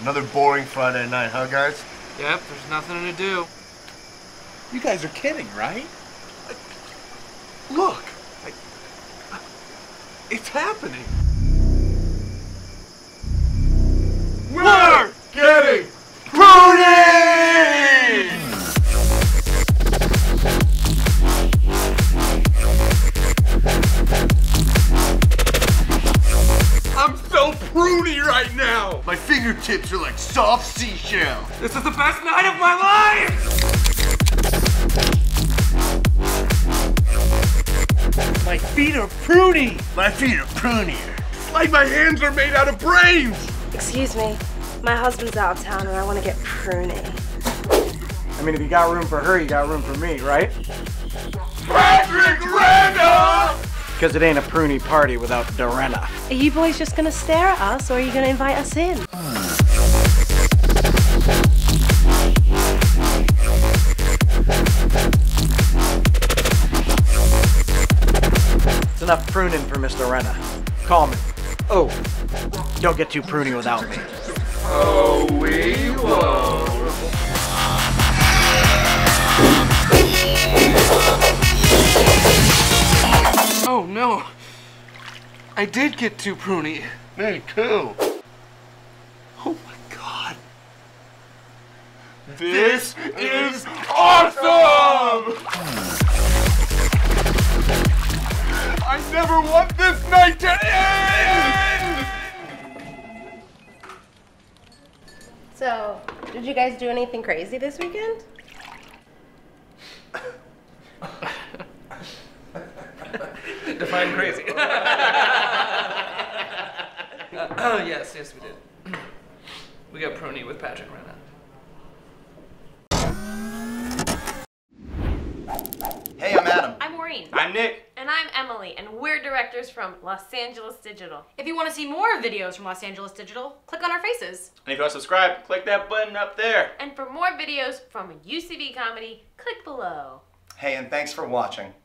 Another boring Friday night, huh, guys? Yep, there's nothing to do. You guys are kidding, right? Look! It's happening! We're getting pruny! I'm so pruny right now! My fingertips are like soft seashells. This is the best night of my life! My feet are pruny! My feet are prunier. Like my hands are made out of brains! Excuse me, my husband's out of town and I want to get pruny. I mean, if you got room for her, you got room for me, right? Patrick Ray! Because it ain't a pruny party without Dorena. Are you boys just going to stare at us or are you going to invite us in? Enough pruning for Miss Dorena. Call me. Oh, don't get too pruny without me. Oh, we won't. Oh no, I did get too pruny. Me too. Oh my God. This is awesome! I never want this night to end! So, did you guys do anything crazy this weekend? Define crazy. Oh, yes, we did. We got pruny with Patrick Ray. I'm Nick. And I'm Emily, and we're directors from Los Angeles Digital. If you want to see more videos from Los Angeles Digital, click on our faces. And if you want to subscribe, click that button up there. And for more videos from UCB Comedy, click below. Hey, and thanks for watching.